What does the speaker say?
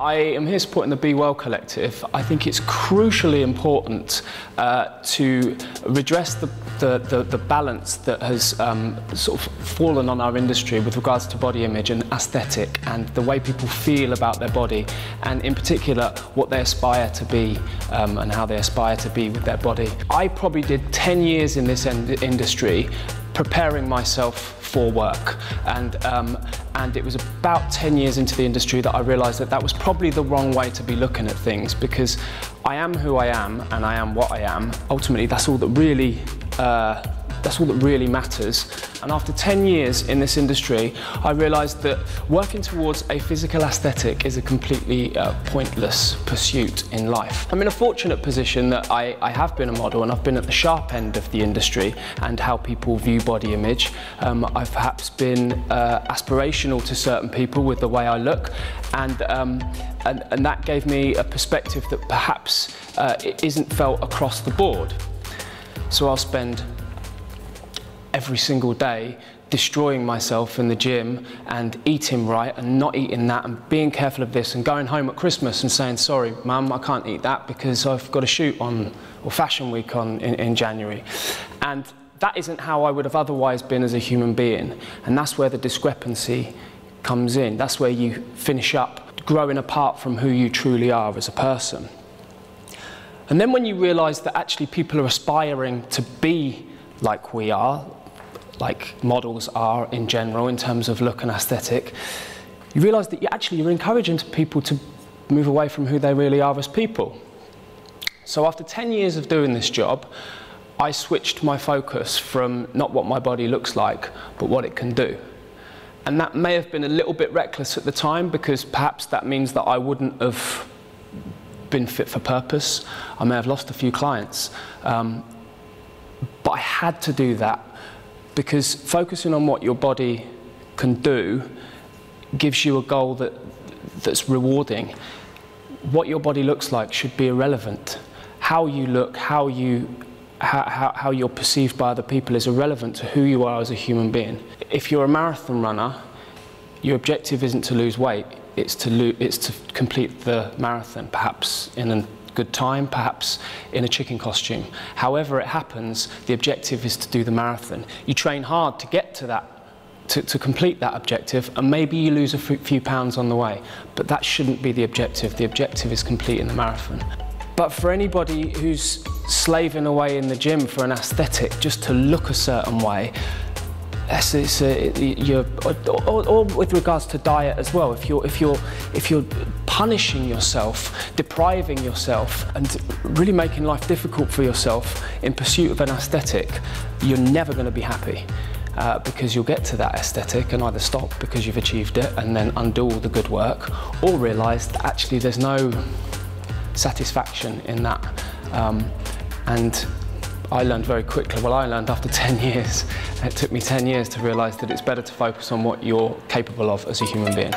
I am here supporting the Be Well Collective. I think it's crucially important to redress the balance that has sort of fallen on our industry with regards to body image and aesthetic and the way people feel about their body, and in particular what they aspire to be and how they aspire to be with their body. I probably did 10 years in this industry preparing myself for work, and it was about 10 years into the industry that I realised that that was probably the wrong way to be looking at things, because I am who I am and I am what I am. Ultimately, that's all that really matters. And after 10 years in this industry, I realised that working towards a physical aesthetic is a completely pointless pursuit in life. I'm in a fortunate position that I have been a model, and I've been at the sharp end of the industry and how people view body image. I've perhaps been aspirational to certain people with the way I look, and that gave me a perspective that perhaps it isn't felt across the board. So I'll spend every single day destroying myself in the gym and eating right and not eating that and being careful of this and going home at Christmas and saying, sorry mum, I can't eat that because I've got a shoot on, or fashion week on in January. And that isn't how I would have otherwise been as a human being, and that's where the discrepancy comes in. That's where you finish up growing apart from who you truly are as a person. And then when you realise that actually people are aspiring to be like we are, like models are in general in terms of look and aesthetic, you realise that you're encouraging people to move away from who they really are as people. So after 10 years of doing this job, I switched my focus from not what my body looks like, but what it can do. And that may have been a little bit reckless at the time, because perhaps that means that I wouldn't have been fit for purpose. I may have lost a few clients. But I had to do that, because focusing on what your body can do gives you a goal that's rewarding. What your body looks like should be irrelevant. How you look, how you're perceived by other people is irrelevant to who you are as a human being. If you're a marathon runner, your objective isn't to lose weight, it's to complete the marathon, perhaps in an good time, perhaps in a chicken costume. However it happens, the objective is to do the marathon. You train hard to get to that, to complete that objective, and maybe you lose a few pounds on the way, but that shouldn't be the objective. The objective is completing the marathon. But for anybody who's slaving away in the gym for an aesthetic, just to look a certain way, or with regards to diet as well, if you're punishing yourself, depriving yourself, and really making life difficult for yourself in pursuit of an aesthetic, you're never going to be happy, because you'll get to that aesthetic and either stop because you've achieved it and then undo all the good work, or realise that actually there's no satisfaction in that. And I learned very quickly, well I learned after 10 years, it took me 10 years to realise that it's better to focus on what you're capable of as a human being.